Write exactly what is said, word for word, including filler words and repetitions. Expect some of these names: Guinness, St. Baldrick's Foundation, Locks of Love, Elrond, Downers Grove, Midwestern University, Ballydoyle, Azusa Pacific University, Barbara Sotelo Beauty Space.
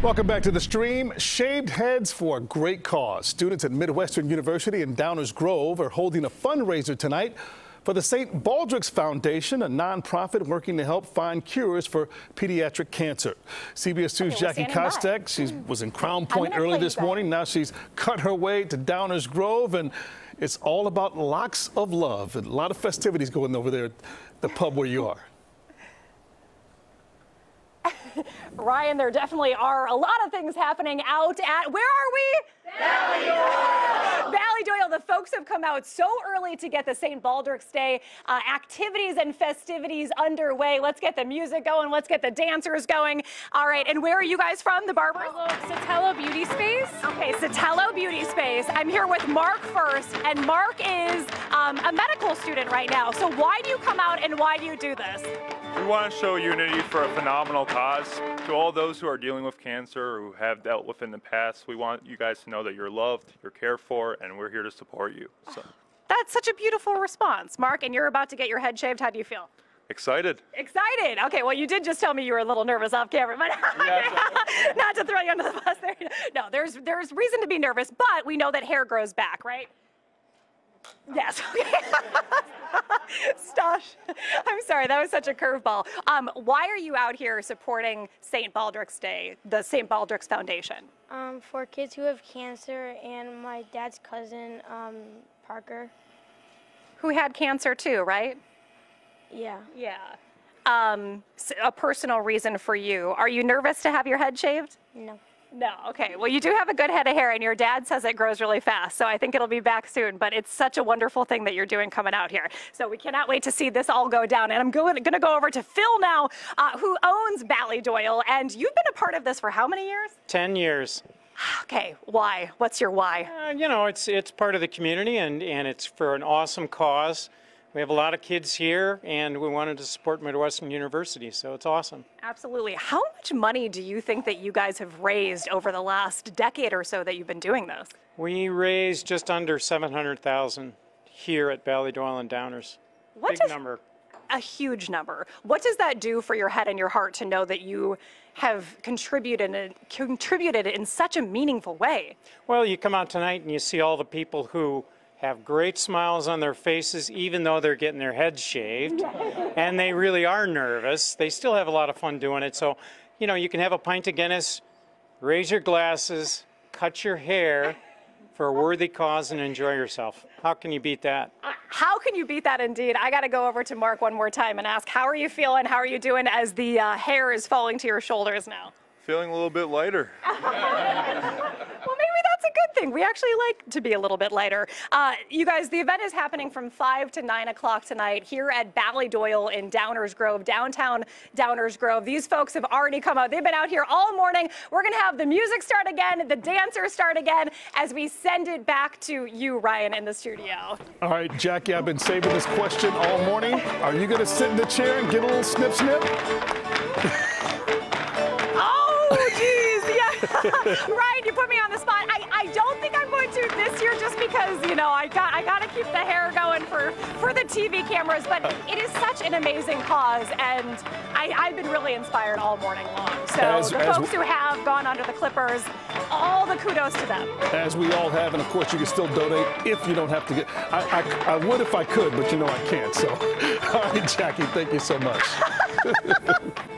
Welcome back to the stream. Shaved heads for a great cause. Students at Midwestern University in Downers Grove are holding a fundraiser tonight for the Saint Baldrick's Foundation, a nonprofit working to help find cures for pediatric cancer. C B S two's okay, Jackie Kostek, she mm. was in Crown Point early this morning. Now she's cut her way to Downers Grove, and it's all about Locks of Love. A lot of festivities going over there at the pub where you are. Ryan, there definitely are a lot of things happening out at, where are we? Ballydoyle! Ballydoyle, the folks have come out so early to get the Saint Baldrick's Day uh, activities and festivities underway. Let's get the music going, let's get the dancers going. All right, and where are you guys from, the Barbara? Sotelo Beauty Space. Okay, Sotelo Beauty Space. I'm here with Mark first, and Mark is um, a medical student right now. So why do you come out and why do you do this? We want to show unity for a phenomenal cause. To all those who are dealing with cancer or who have dealt with in the past, we want you guys to know that you're loved, you're cared for, and we're here to support you. So. That's such a beautiful response, Mark, and you're about to get your head shaved. How do you feel? Excited. Excited. Okay, well, you did just tell me you were a little nervous off camera, but yeah, not to throw you under the bus there. No, there's, there's reason to be nervous, but we know that hair grows back, right? Yes. Okay. Stosh, I'm sorry, that was such a curveball. Um, why are you out here supporting Saint Baldrick's Day, the Saint Baldrick's Foundation? Um, for kids who have cancer, and my dad's cousin, um, Parker. Who had cancer too, right? Yeah. Yeah. Um, a personal reason for you. Are you nervous to have your head shaved? No. No, okay. Well, you do have a good head of hair, and your dad says it grows really fast, so I think it'll be back soon, but it's such a wonderful thing that you're doing coming out here. So we cannot wait to see this all go down, and I'm going to go over to Phil now, uh, who owns Ballydoyle, and you've been a part of this for how many years? Ten years. Okay, why? What's your why? Uh, you know, it's, it's part of the community, and, and it's for an awesome cause. We have a lot of kids here, and we wanted to support Midwestern University, so it's awesome. Absolutely. How much money do you think that you guys have raised over the last decade or so that you've been doing this? We raised just under seven hundred thousand dollars here at Ballydoyle and Downers. What Big does, number. A huge number. What does that do for your head and your heart to know that you have contributed and contributed in such a meaningful way? Well, you come out tonight and you see all the people who have great smiles on their faces, even though they're getting their heads shaved, and they really are nervous. They still have a lot of fun doing it. So, you know, you can have a pint of Guinness, raise your glasses, cut your hair for a worthy cause, and enjoy yourself. How can you beat that? How can you beat that indeed? I got to go over to Mark one more time and ask, how are you feeling? How are you doing as the uh, hair is falling to your shoulders now? Feeling a little bit lighter. Thing. We actually like to be a little bit lighter. Uh, you guys, the event is happening from five to nine o'clock tonight here at Ballydoyle in Downers Grove, downtown Downers Grove. These folks have already come out. They've been out here all morning. We're going to have the music start again, the dancers start again, as we send it back to you, Ryan, in the studio. All right, Jackie, I've been saving this question all morning. Are you going to sit in the chair and get a little snip, snip? Oh, geez, yeah. Ryan, you put me on the spot. I I don't think I'm going to this year, just because, you know, I got I got to keep the hair going for for the T V cameras. But it is such an amazing cause, and I, I've been really inspired all morning long. So as, the as folks who have gone under the clippers, all the kudos to them. As we all have, and of course you can still donate if you don't have to get. I I, I would if I could, but you know I can't. So, all right, Jackie, thank you so much.